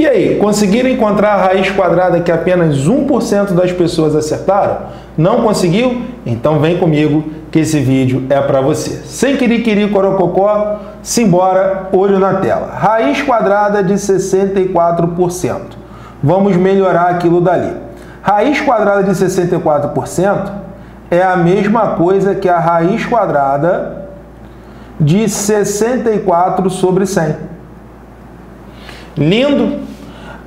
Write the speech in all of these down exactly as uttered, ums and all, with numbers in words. E aí, conseguiram encontrar a raiz quadrada que apenas um por cento das pessoas acertaram? Não conseguiu? Então vem comigo que esse vídeo é para você. Sem quiriquiri corococó, simbora, olho na tela. Raiz quadrada de sessenta e quatro por cento. Vamos melhorar aquilo dali. Raiz quadrada de sessenta e quatro por cento é a mesma coisa que a raiz quadrada de sessenta e quatro sobre cem. Lindo?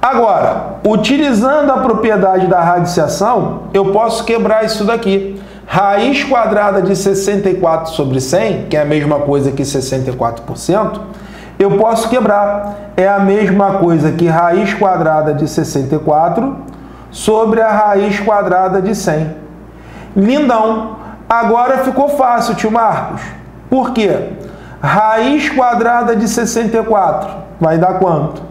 Agora, utilizando a propriedade da radiciação, eu posso quebrar isso daqui. Raiz quadrada de sessenta e quatro sobre cem, que é a mesma coisa que sessenta e quatro por cento, eu posso quebrar. É a mesma coisa que raiz quadrada de sessenta e quatro sobre a raiz quadrada de cem. Lindão! Agora ficou fácil, tio Marcos. Por quê? Raiz quadrada de sessenta e quatro vai dar quanto?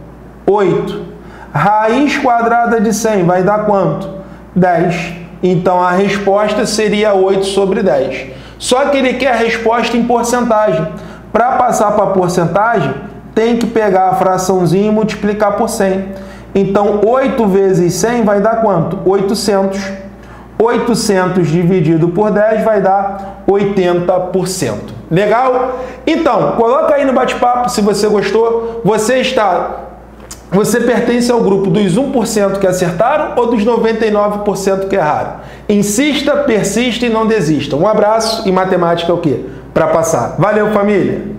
oito. Raiz quadrada de cem vai dar quanto? dez. Então, a resposta seria oito sobre dez. Só que ele quer a resposta em porcentagem. Para passar para porcentagem, tem que pegar a fraçãozinha e multiplicar por cem. Então, oito vezes cem vai dar quanto? oitocentos. oitocentos dividido por dez vai dar oitenta por cento. Legal? Então, coloca aí no bate-papo se você gostou. Você está... Você pertence ao grupo dos um por cento que acertaram ou dos noventa e nove por cento que erraram? Insista, persista e não desista. Um abraço e matemática é o quê? Pra passar. Valeu, família!